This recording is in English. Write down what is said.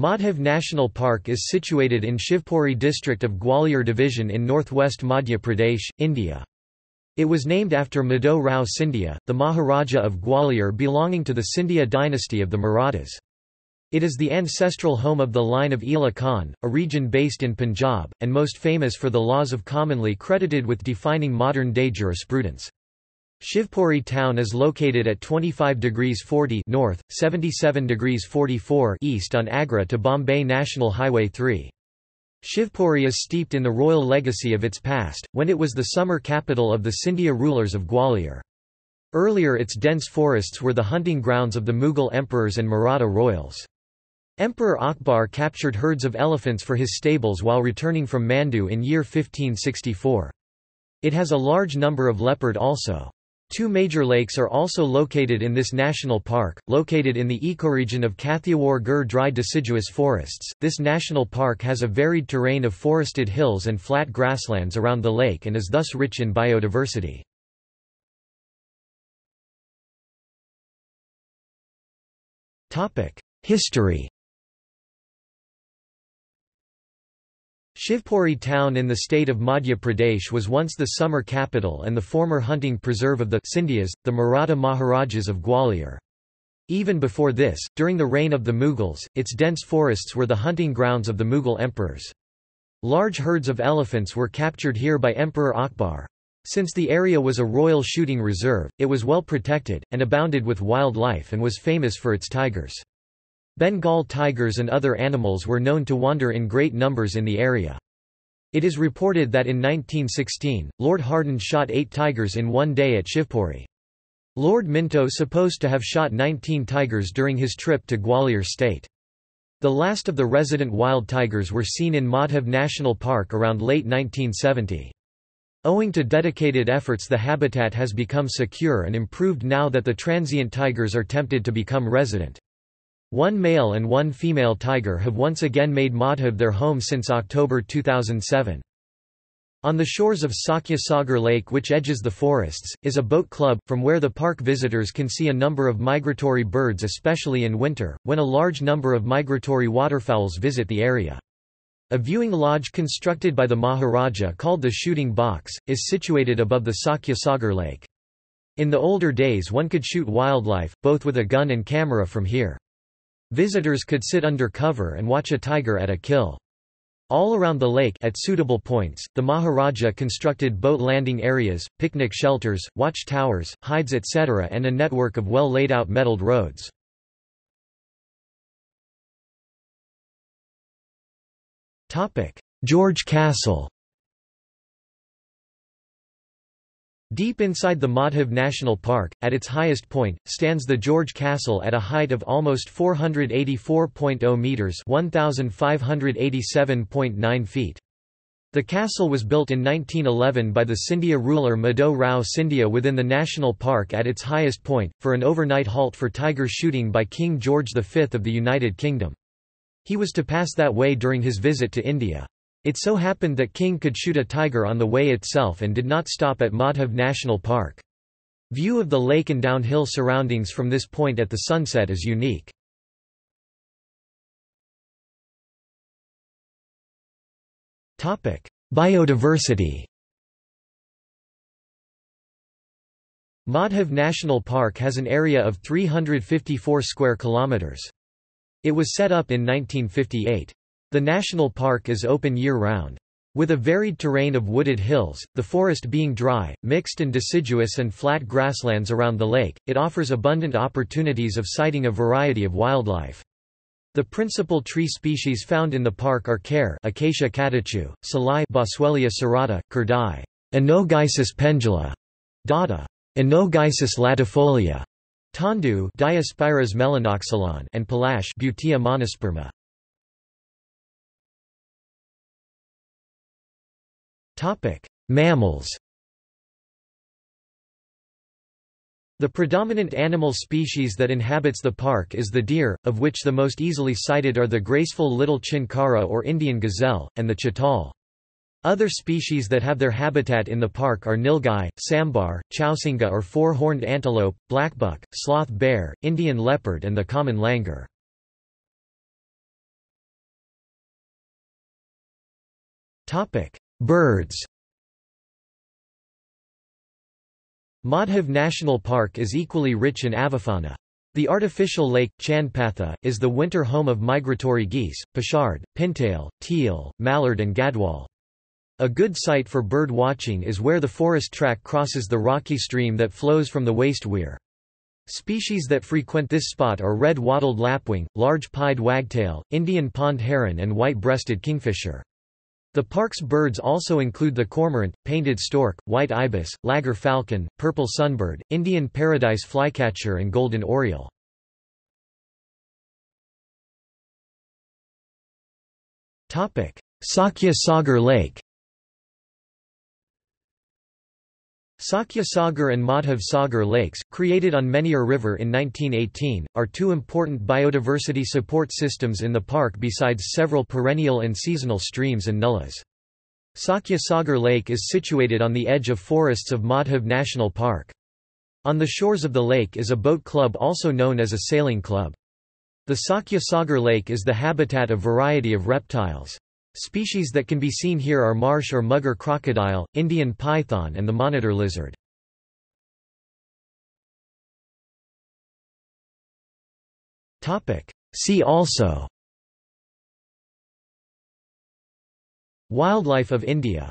Madhav National Park is situated in Shivpuri district of Gwalior division in northwest Madhya Pradesh, India. It was named after Madho Rao Scindia, the Maharaja of Gwalior belonging to the Scindia dynasty of the Marathas. It is the ancestral home of the line of Ali Khan, a region based in Punjab, and most famous for the laws of commonly credited with defining modern-day jurisprudence. Shivpuri town is located at 25°40' north, 77°44' east on Agra to Bombay National Highway 3. Shivpuri is steeped in the royal legacy of its past, when it was the summer capital of the Scindia rulers of Gwalior. Earlier its dense forests were the hunting grounds of the Mughal emperors and Maratha royals. Emperor Akbar captured herds of elephants for his stables while returning from Mandu in year 1564. It has a large number of leopard also. Two major lakes are also located in this national park, located in the ecoregion of Kathiawar Gir Dry Deciduous Forests. This national park has a varied terrain of forested hills and flat grasslands around the lake and is thus rich in biodiversity. History. Shivpuri town in the state of Madhya Pradesh was once the summer capital and the former hunting preserve of the Scindias, the Maratha Maharajas of Gwalior. Even before this, during the reign of the Mughals, its dense forests were the hunting grounds of the Mughal emperors. Large herds of elephants were captured here by Emperor Akbar. Since the area was a royal shooting reserve, it was well protected, and abounded with wildlife and was famous for its tigers. Bengal tigers and other animals were known to wander in great numbers in the area. It is reported that in 1916, Lord Hardin shot 8 tigers in one day at Shivpuri. Lord Minto supposed to have shot 19 tigers during his trip to Gwalior state. The last of the resident wild tigers were seen in Madhav National Park around late 1970. Owing to dedicated efforts, the habitat has become secure and improved now that the transient tigers are tempted to become resident. One male and one female tiger have once again made Madhav their home since October 2007. On the shores of Sakhya Sagar Lake, which edges the forests, is a boat club, from where the park visitors can see a number of migratory birds, especially in winter, when a large number of migratory waterfowls visit the area. A viewing lodge constructed by the Maharaja called the Shooting Box, is situated above the Sakhya Sagar Lake. In the older days one could shoot wildlife, both with a gun and camera from here. Visitors could sit under cover and watch a tiger at a kill. All around the lake at suitable points, the Maharaja constructed boat landing areas, picnic shelters, watch towers, hides etc. and a network of well laid out metalled roads. George Castle. Deep inside the Madhav National Park, at its highest point, stands the George Castle at a height of almost 484.0 metres (1,587.9 feet). The castle was built in 1911 by the Scindia ruler Madho Rao Scindia within the national park at its highest point, for an overnight halt for tiger shooting by King George V of the United Kingdom. He was to pass that way during his visit to India. It so happened that King could shoot a tiger on the way itself and did not stop at Madhav National Park. View of the lake and downhill surroundings from this point at the sunset is unique. Biodiversity. Madhav National Park has an area of 354 square kilometers. It was set up in 1958. The national park is open year-round. With a varied terrain of wooded hills, the forest being dry, mixed and deciduous and flat grasslands around the lake, it offers abundant opportunities of sighting a variety of wildlife. The principal tree species found in the park are kher Acacia catechu, salai Boswellia serrata, kurdai Anogysis pendula, dada Anogysis latifolia, tondu Diospyras melanoxylon, and palash Butea monosperma. Mammals. The predominant animal species that inhabits the park is the deer, of which the most easily sighted are the graceful little chinkara or Indian gazelle, and the chital. Other species that have their habitat in the park are nilgai, sambar, chousinga or four-horned antelope, blackbuck, sloth bear, Indian leopard and the common langur. Birds. Madhav National Park is equally rich in avifauna. The artificial lake, Chandpatha, is the winter home of migratory geese, Pochard, Pintail, Teal, Mallard and Gadwal. A good site for bird watching is where the forest track crosses the rocky stream that flows from the waste weir. Species that frequent this spot are red-wattled lapwing, large-pied wagtail, Indian pond heron and white-breasted kingfisher. The park's birds also include the cormorant, painted stork, white ibis, lager falcon, purple sunbird, Indian paradise flycatcher and golden oriole. Sakhya Sagar Lake. Sakhya Sagar and Madhav Sagar lakes, created on Menhir River in 1918, are two important biodiversity support systems in the park besides several perennial and seasonal streams and nullas. Sakhya Sagar Lake is situated on the edge of forests of Madhav National Park. On the shores of the lake is a boat club also known as a sailing club. The Sakhya Sagar Lake is the habitat of a variety of reptiles. Species that can be seen here are marsh or mugger crocodile, Indian python and the monitor lizard. See also: Wildlife of India.